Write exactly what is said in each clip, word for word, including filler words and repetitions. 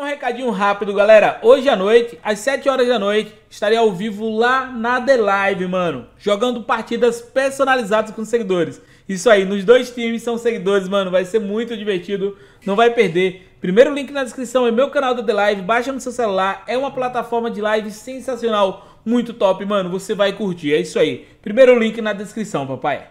Um recadinho rápido, galera. Hoje à noite, às sete horas da noite, estarei ao vivo lá na DLive, mano. Jogando partidas personalizadas com seguidores. Isso aí, nos dois times são seguidores, mano. Vai ser muito divertido, não vai perder. Primeiro link na descrição é meu canal da DLive. Baixa no seu celular, é uma plataforma de live sensacional. Muito top, mano. Você vai curtir, é isso aí. Primeiro link na descrição, papai.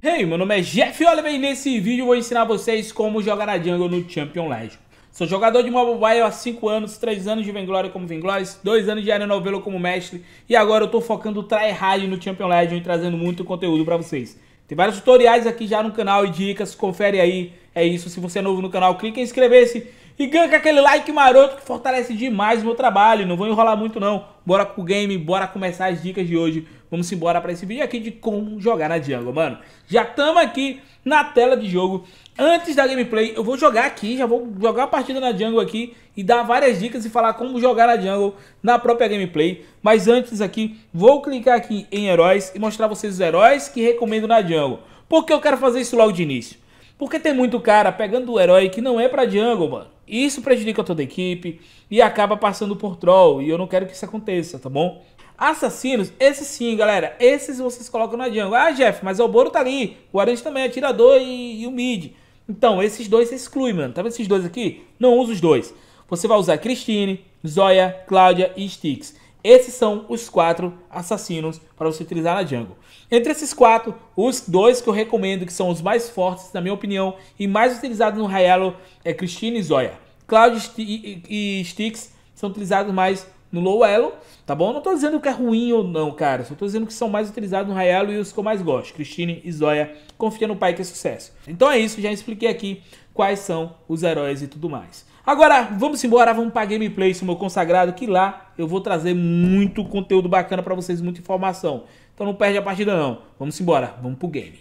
Hey, meu nome é Jeff Oliver e nesse vídeo eu vou ensinar vocês como jogar na jungle no Champion Legion. Sou jogador de mobile há cinco anos, três anos de Vinglória como Vinglória, dois anos de Arena Novelo como mestre e agora eu tô focando tryhard no Champion Legion e trazendo muito conteúdo pra vocês. Tem vários tutoriais aqui já no canal e dicas, confere aí. É isso, se você é novo no canal, clica em inscrever-se e ganha aquele like maroto que fortalece demais o meu trabalho. Não vou enrolar muito não, bora pro game, bora começar as dicas de hoje. Vamos embora pra esse vídeo aqui de como jogar na jungle, mano. Já estamos aqui na tela de jogo. Antes da gameplay, eu vou jogar aqui, já vou jogar a partida na jungle aqui e dar várias dicas e falar como jogar na jungle na própria gameplay. Mas antes aqui, vou clicar aqui em heróis e mostrar vocês os heróis que recomendo na jungle. Por que eu quero fazer isso logo de início? Porque tem muito cara pegando o herói que não é pra jungle, mano. E isso prejudica toda a equipe e acaba passando por troll e eu não quero que isso aconteça, tá bom? Assassinos, esses sim, galera, esses vocês colocam na jungle. Ah, Jeff, mas o Boro tá ali, o Arante também, atirador e, e o mid. Então, esses dois você exclui, mano. Tá vendo esses dois aqui? Não usa os dois. Você vai usar Christine, Zoya, Claudia e Styx. Esses são os quatro assassinos para você utilizar na jungle. Entre esses quatro, os dois que eu recomendo, que são os mais fortes, na minha opinião, e mais utilizados no Rayalo, é Christine e Zoya. Claudia e Styx são utilizados mais no Low-Elo, tá bom? Não tô dizendo que é ruim ou não, cara. Só tô dizendo que são mais utilizados no Rayalo e os que eu mais gosto. Christine e Zoya, confia no pai que é sucesso. Então é isso, já expliquei aqui quais são os heróis e tudo mais. Agora, vamos embora, vamos pra gameplay, isso é meu consagrado, que lá eu vou trazer muito conteúdo bacana pra vocês, muita informação. Então não perde a partida não. Vamos embora, vamos pro game.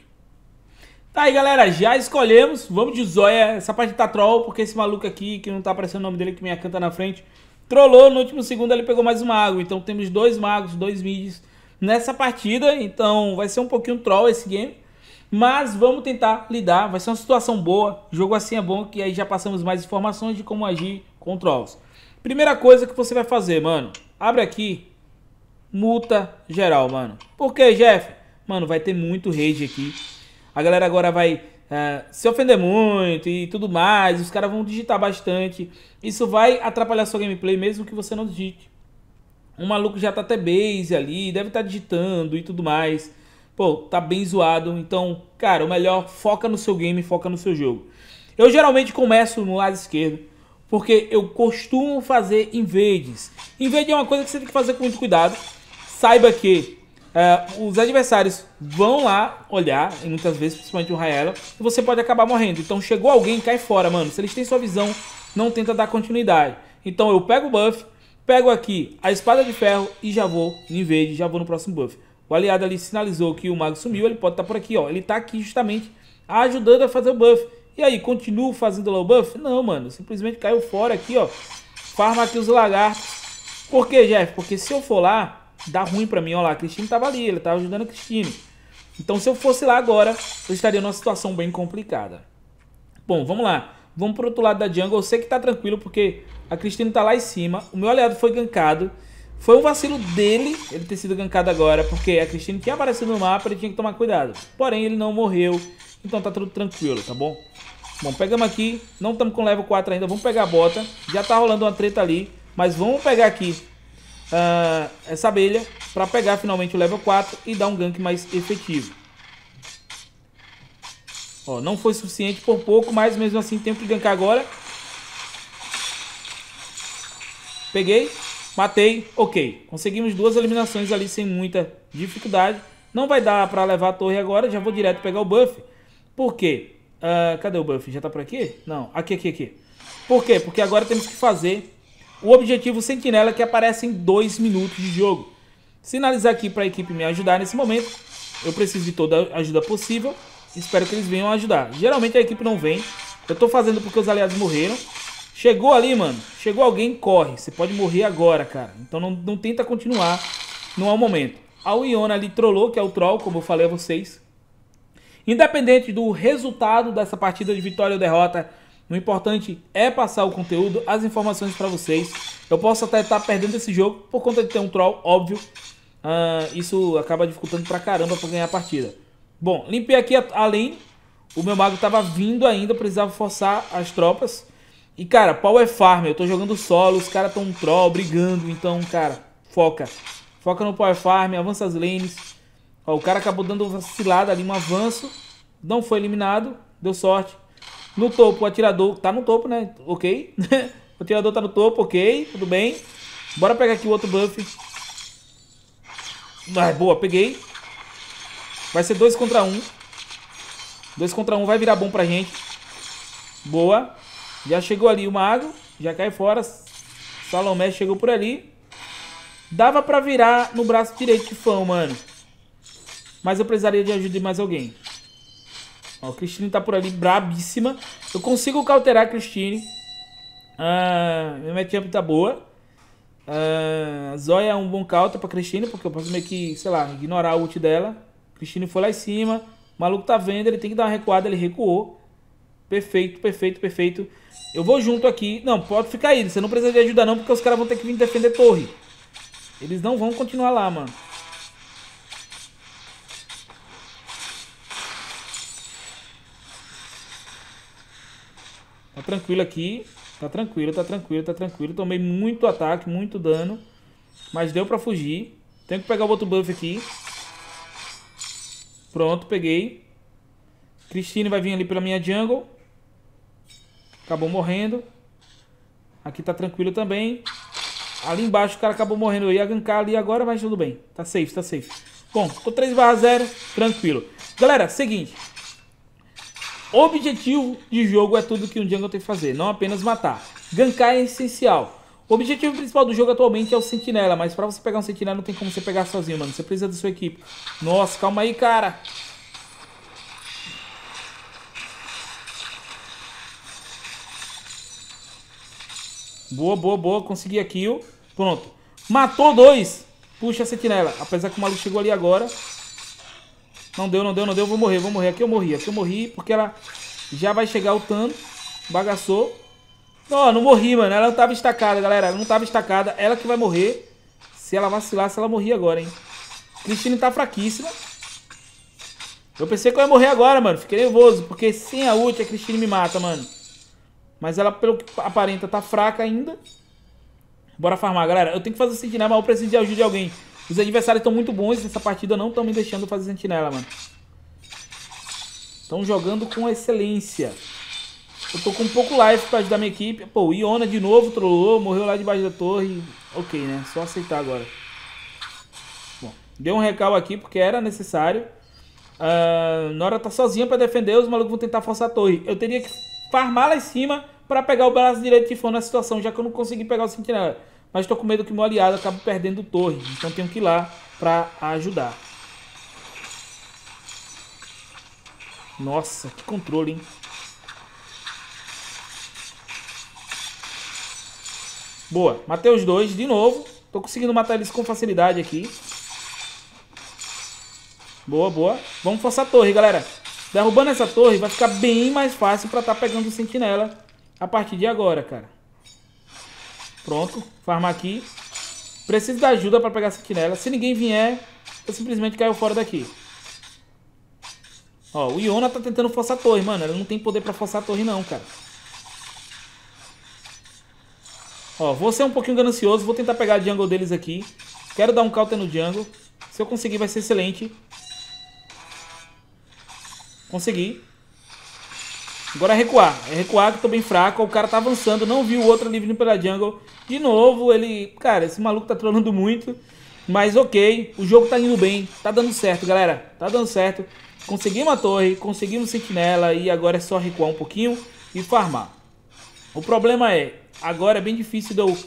Tá aí, galera, já escolhemos, vamos de Zoya. Essa parte tá troll, porque esse maluco aqui, que não tá aparecendo o nome dele, que me acanta na frente... Trollou, no último segundo ele pegou mais um mago. Então temos dois magos, dois mids nessa partida. Então vai ser um pouquinho troll esse game, mas vamos tentar lidar. Vai ser uma situação boa. Jogo assim é bom, que aí já passamos mais informações de como agir com trolls. Primeira coisa que você vai fazer, mano, abre aqui, multa geral, mano. Por que, Jeff? Mano, vai ter muito rage aqui. A galera agora vai... Uh, se ofender muito e tudo mais, os caras vão digitar bastante. Isso vai atrapalhar sua gameplay, mesmo que você não digite. Um maluco já tá até base ali, deve estar tá digitando e tudo mais. Pô, tá bem zoado. Então, cara, o melhor, foca no seu game, foca no seu jogo. Eu geralmente começo no lado esquerdo, porque eu costumo fazer invades. Invade é uma coisa que você tem que fazer com muito cuidado. Saiba que Uh, os adversários vão lá olhar, e muitas vezes, principalmente o Rayalo, e você pode acabar morrendo. Então chegou alguém, cai fora, mano. Se eles têm sua visão, não tenta dar continuidade. Então eu pego o buff, pego aqui a espada de ferro e já vou em invade, já vou no próximo buff. O aliado ali sinalizou que o mago sumiu, ele pode estar por aqui, ó. Ele tá aqui justamente ajudando a fazer o buff. E aí, continuo fazendo lá o buff? Não, mano, simplesmente caiu fora aqui, ó. Farma aqui os lagartos. Por que, Jeff? Porque se eu for lá... Dá ruim pra mim, olha lá, a Christine tava ali, ele tava ajudando a Christine. Então se eu fosse lá agora, eu estaria numa situação bem complicada. Bom, vamos lá, vamos pro outro lado da jungle. Eu sei que tá tranquilo porque a Christine tá lá em cima. O meu aliado foi gankado. Foi um vacilo dele ele ter sido gankado agora, porque a Christine tinha aparecido no mapa, ele tinha que tomar cuidado. Porém, ele não morreu, então tá tudo tranquilo, tá bom? Bom, pegamos aqui, não estamos com level quatro ainda, vamos pegar a bota. Já tá rolando uma treta ali, mas vamos pegar aqui Uh, essa abelha para pegar finalmente o level quatro e dar um gank mais efetivo. Ó, não foi suficiente por pouco, mas mesmo assim tem que gankar agora. Peguei, matei, ok. Conseguimos duas eliminações ali sem muita dificuldade. Não vai dar para levar a torre agora, já vou direto pegar o buff. Por quê? Uh, cadê o buff? Já tá por aqui? Não, aqui, aqui, aqui. Por quê? Porque agora temos que fazer... o objetivo sentinela, que aparece em dois minutos de jogo. Sinalizar aqui para a equipe me ajudar nesse momento. Eu preciso de toda a ajuda possível. Espero que eles venham ajudar. Geralmente a equipe não vem. Eu tô fazendo porque os aliados morreram. Chegou ali, mano. Chegou alguém, corre. Você pode morrer agora, cara. Então não, não tenta continuar. Não é o momento. A Iona ali trollou, que é o troll, como eu falei a vocês. Independente do resultado dessa partida de vitória ou derrota, o importante é passar o conteúdo, as informações para vocês. Eu posso até estar perdendo esse jogo por conta de ter um troll, óbvio. Uh, isso acaba dificultando pra caramba pra ganhar a partida. Bom, limpei aqui a lane. O meu mago tava vindo ainda, precisava forçar as tropas. E cara, power farm, eu tô jogando solo, os caras tão um troll, brigando. Então, cara, foca. Foca no power farm, avança as lanes. Ó, o cara acabou dando vacilada ali, um avanço. Não foi eliminado, deu sorte. No topo, o atirador tá no topo, né? Ok. O atirador tá no topo, ok. Tudo bem. Bora pegar aqui o outro buff. Ah, boa, peguei. Vai ser dois contra um. dois contra um vai virar bom pra gente. Boa. Já chegou ali o mago. Já cai fora. Salomé chegou por ali. Dava pra virar no braço direito de Tifão, mano. Mas eu precisaria de ajuda de mais alguém. Ó, a Christine tá por ali, brabíssima. Eu consigo cauterar a Christine. Ah, minha matchup tá boa. Ah, Zoya é um bom counter pra Christine, porque eu posso meio que, sei lá, ignorar a ult dela. Christine foi lá em cima. O maluco tá vendo, ele tem que dar uma recuada, ele recuou. Perfeito, perfeito, perfeito. Eu vou junto aqui. Não, pode ficar aí, você não precisa de ajuda não, porque os caras vão ter que vir defender torre. Eles não vão continuar lá, mano. Tá tranquilo aqui, tá tranquilo, tá tranquilo, tá tranquilo. Tomei muito ataque, muito dano, mas deu pra fugir. Tenho que pegar o outro buff aqui. Pronto, peguei. Christine vai vir ali pela minha jungle. Acabou morrendo. Aqui tá tranquilo também. Ali embaixo o cara acabou morrendo. Eu ia gankar ali agora, mas tudo bem. Tá safe, tá safe. Bom, tô três barra zero, tranquilo. Galera, seguinte. Objetivo de jogo é tudo que um jungle tem que fazer, não apenas matar. Gankar é essencial. O objetivo principal do jogo atualmente é o sentinela, mas pra você pegar um sentinela não tem como você pegar sozinho, mano. Você precisa da sua equipe. Nossa, calma aí, cara. Boa, boa, boa. Consegui a kill. Pronto. Matou dois. Puxa a sentinela. Apesar que o maluco chegou ali agora. Não deu, não deu, não deu. Vou morrer, vou morrer. Aqui eu morri, aqui eu morri, porque ela já vai chegar ultando. Bagaçou. Não, não morri, mano. Ela não tava estacada, galera. Ela não tava estacada. Ela que vai morrer. Se ela vacilar, se ela morrer agora, hein. Christine tá fraquíssima. Eu pensei que eu ia morrer agora, mano. Fiquei nervoso, porque sem a ult a Christine me mata, mano. Mas ela, pelo que aparenta, tá fraca ainda. Bora farmar, galera. Eu tenho que fazer sentinela, mas eu preciso de ajuda de alguém. Os adversários estão muito bons nessa partida. Não estão me deixando fazer sentinela, mano. Estão jogando com excelência. Eu tô com um pouco life pra ajudar minha equipe. Pô, Iona de novo trollou, morreu lá debaixo da torre. Ok, né? Só aceitar agora. Bom, deu um recal aqui porque era necessário. Uh, Nora tá sozinha pra defender, os malucos vão tentar forçar a torre. Eu teria que farmar lá em cima pra pegar o braço direito de Tifão na situação, já que eu não consegui pegar o sentinela. Mas tô com medo que meu aliado acabe perdendo torre. Então tenho que ir lá pra ajudar. Nossa, que controle, hein? Boa, matei os dois de novo. Tô conseguindo matar eles com facilidade aqui. Boa, boa. Vamos forçar a torre, galera. Derrubando essa torre vai ficar bem mais fácil pra tá pegando o sentinela a partir de agora, cara. Pronto, farmar aqui. Preciso da ajuda pra pegar a sentinela. Se ninguém vier, eu simplesmente caio fora daqui. Ó, o Iona tá tentando forçar a torre, mano. Ela não tem poder pra forçar a torre não, cara. Ó, vou ser um pouquinho ganancioso, vou tentar pegar a jungle deles aqui. Quero dar um counter no jungle. Se eu conseguir vai ser excelente. Consegui. Agora é recuar, é recuar que tô bem fraco. O cara tá avançando, não viu o outro ali vindo pela jungle. De novo, ele... Cara, esse maluco tá trollando muito. Mas ok, o jogo tá indo bem. Tá dando certo, galera, tá dando certo. Conseguimos a torre, conseguimos sentinela. E agora é só recuar um pouquinho e farmar. O problema é... Agora é bem difícil de eu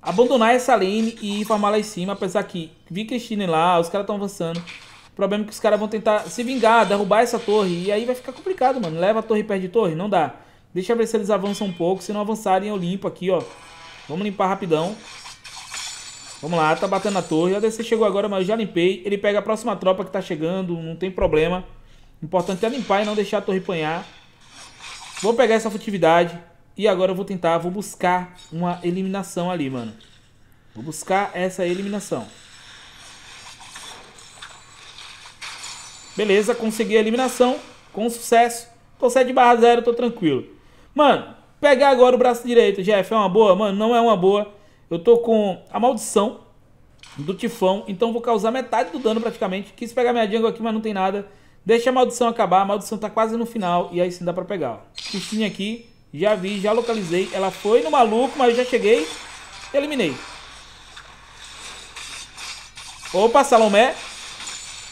abandonar essa lane e ir farmar lá em cima. Apesar que vi Christine lá, os caras estão avançando. O problema é que os caras vão tentar se vingar, derrubar essa torre. E aí vai ficar complicado, mano. Leva a torre e perde torre, não dá. Deixa eu ver se eles avançam um pouco. Se não avançarem eu limpo aqui, ó. Vamos limpar rapidão. Vamos lá, tá batendo na torre. O A D C chegou agora, mas eu já limpei. Ele pega a próxima tropa que tá chegando, não tem problema. O importante é limpar e não deixar a torre apanhar. Vou pegar essa furtividade. E agora eu vou tentar, vou buscar uma eliminação ali, mano. Vou buscar essa eliminação. Beleza, consegui a eliminação. Com sucesso. Tô sete barra zero, tô tranquilo. Mano, pegar agora o braço direito, Jeff, é uma boa? Mano, não é uma boa. Eu tô com a maldição do Tifão, então vou causar metade do dano praticamente. Quis pegar minha jungle aqui, mas não tem nada. Deixa a maldição acabar, a maldição tá quase no final. E aí sim dá pra pegar, ó. Christine aqui, já vi, já localizei. Ela foi no maluco, mas já cheguei. Eliminei. Opa, Salomé.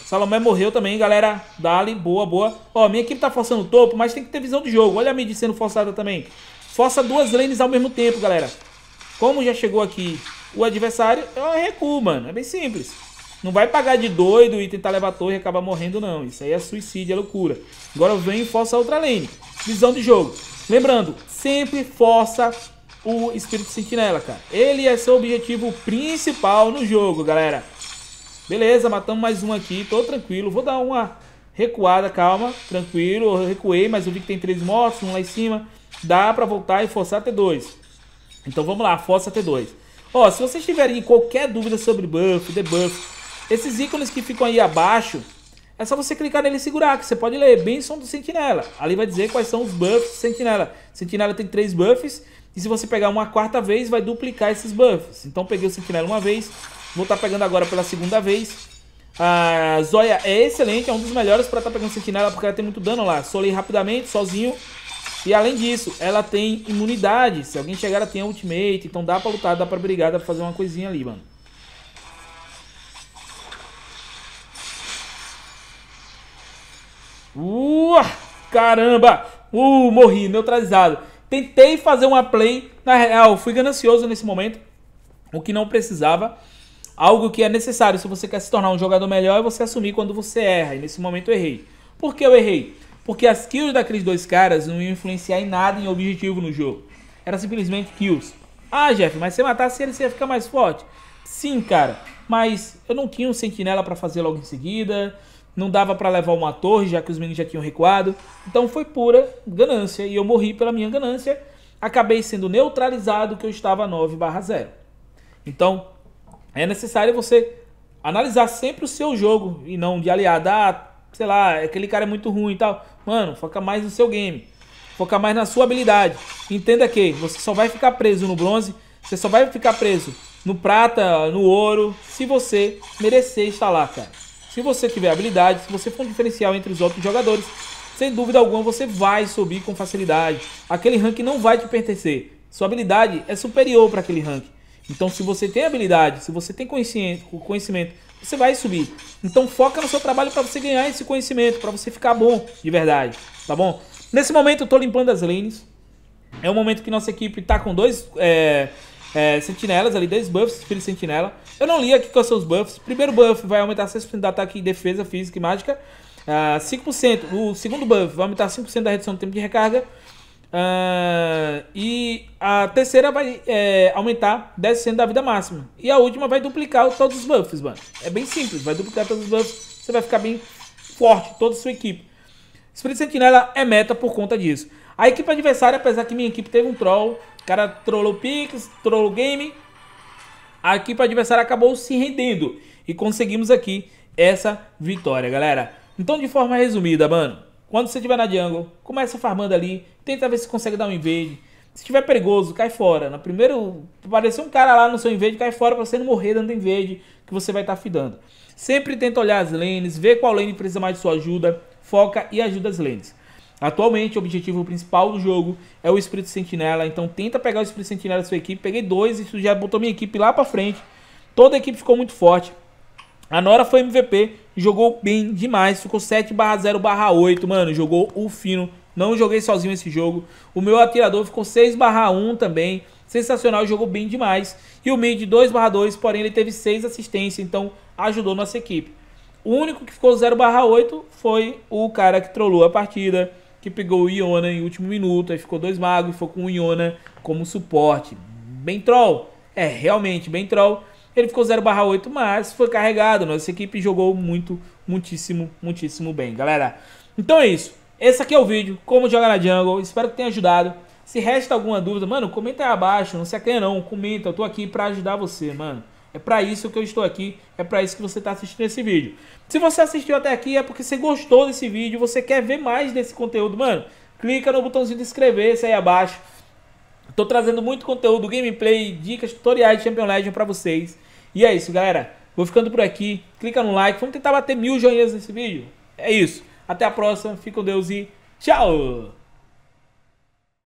Salomé morreu também, galera. Dali, boa, boa. Ó, minha equipe tá forçando o topo, mas tem que ter visão do jogo. Olha a mid sendo forçada também. Força duas lanes ao mesmo tempo, galera. Como já chegou aqui o adversário, eu recuo, mano. É bem simples. Não vai pagar de doido e tentar levar a torre e acabar morrendo, não. Isso aí é suicídio, é loucura. Agora eu venho e forço a outra lane. Visão de jogo. Lembrando, sempre força o Espírito Sentinela, cara. Ele é seu objetivo principal no jogo, galera. Beleza, matamos mais um aqui. Tô tranquilo. Vou dar uma recuada, calma. Tranquilo, eu recuei, mas eu vi que tem três mortos, um lá em cima. Dá pra voltar e forçar a T dois. Então vamos lá, força T dois. Ó, se vocês tiverem qualquer dúvida sobre buff, debuff, esses ícones que ficam aí abaixo, é só você clicar nele e segurar, que você pode ler Benção do Sentinela. Ali vai dizer quais são os buffs do Sentinela. Sentinela tem três buffs, e se você pegar uma quarta vez, vai duplicar esses buffs. Então peguei o Sentinela uma vez, vou estar pegando agora pela segunda vez. A Zoya é excelente, é um dos melhores para estar pegando Sentinela, porque ela tem muito dano lá. Solei rapidamente, sozinho. E além disso, ela tem imunidade. Se alguém chegar, ela tem a ultimate. Então dá pra lutar, dá pra brigar, dá pra fazer uma coisinha ali, mano. Uh, caramba! Uh, morri, neutralizado. Tentei fazer uma play. Na real, fui ganancioso nesse momento. O que não precisava. Algo que é necessário se você quer se tornar um jogador melhor é você assumir quando você erra. E nesse momento eu errei. Por que eu errei? Porque as kills daqueles dois caras não iam influenciar em nada em objetivo no jogo. Era simplesmente kills. Ah, Jeff, mas se matasse ele, você ia ficar mais forte? Sim, cara. Mas eu não tinha um sentinela pra fazer logo em seguida. Não dava pra levar uma torre, já que os meninos já tinham recuado. Então foi pura ganância. E eu morri pela minha ganância. Acabei sendo neutralizado que eu estava nove barra zero. Então, é necessário você analisar sempre o seu jogo. E não de aliada, ah, sei lá, aquele cara é muito ruim e tal. Mano, foca mais no seu game. Foca mais na sua habilidade. Entenda que você só vai ficar preso no bronze. Você só vai ficar preso no prata, no ouro, se você merecer estar lá, cara. Se você tiver habilidade, se você for um diferencial entre os outros jogadores, sem dúvida alguma você vai subir com facilidade. Aquele rank não vai te pertencer. Sua habilidade é superior para aquele rank. Então se você tem habilidade, se você tem conhecimento, você vai subir. Então foca no seu trabalho para você ganhar esse conhecimento, para você ficar bom de verdade, tá bom? Nesse momento eu tô limpando as lanes. É um momento que nossa equipe tá com dois é, é, sentinelas ali, dois buffs, filho de sentinela. Eu não li aqui quais são os buffs. Primeiro buff vai aumentar seis por cento de ataque e defesa física e mágica. Uh, cinco por cento, o segundo buff vai aumentar cinco por cento da redução do tempo de recarga. Uh, e a terceira vai é, aumentar dez por cento da vida máxima. E a última vai duplicar todos os buffs, mano. É bem simples, vai duplicar todos os buffs. Você vai ficar bem forte, toda a sua equipe. Espírito Sentinela é meta por conta disso. A equipe adversária, apesar que minha equipe teve um troll, o cara trollou picks, trollou game, a equipe adversária acabou se rendendo. E conseguimos aqui essa vitória, galera. Então, de forma resumida, mano, quando você estiver na jungle, começa farmando ali, tenta ver se consegue dar um invade. Se tiver perigoso, cai fora. Na primeira, aparecer um cara lá no seu invade, cai fora pra você não morrer dando invade, que você vai estar fidando. Sempre tenta olhar as lanes, ver qual lane precisa mais de sua ajuda, foca e ajuda as lanes. Atualmente, o objetivo principal do jogo é o Espírito Sentinela, então tenta pegar o Espírito Sentinela da sua equipe. Peguei dois, isso já botou minha equipe lá pra frente. Toda a equipe ficou muito forte. A Nora foi M V P, jogou bem demais, ficou sete barra zero barra oito, mano, jogou o fino, não joguei sozinho esse jogo. O meu atirador ficou seis barra um também, sensacional, jogou bem demais. E o mid dois barra dois, porém ele teve seis assistências, então ajudou nossa equipe. O único que ficou zero barra oito foi o cara que trollou a partida, que pegou o Iona em último minuto, aí ficou dois magos e foi com o Iona como suporte. Bem troll, é realmente bem troll. Ele ficou zero barra oito, mas foi carregado. Nossa equipe jogou muito, muitíssimo, muitíssimo bem, galera. Então é isso. Esse aqui é o vídeo, como jogar na jungle. Espero que tenha ajudado. Se resta alguma dúvida, mano, comenta aí abaixo. Não se acanha não, comenta. Eu tô aqui pra ajudar você, mano. É pra isso que eu estou aqui. É pra isso que você tá assistindo esse vídeo. Se você assistiu até aqui, é porque você gostou desse vídeo. Você quer ver mais desse conteúdo, mano. Clica no botãozinho de inscrever-se aí abaixo. Tô trazendo muito conteúdo, gameplay, dicas, tutoriais de Champion Legion pra vocês. E é isso, galera. Vou ficando por aqui. Clica no like. Vamos tentar bater mil joinhas nesse vídeo. É isso. Até a próxima. Fica com Deus e tchau!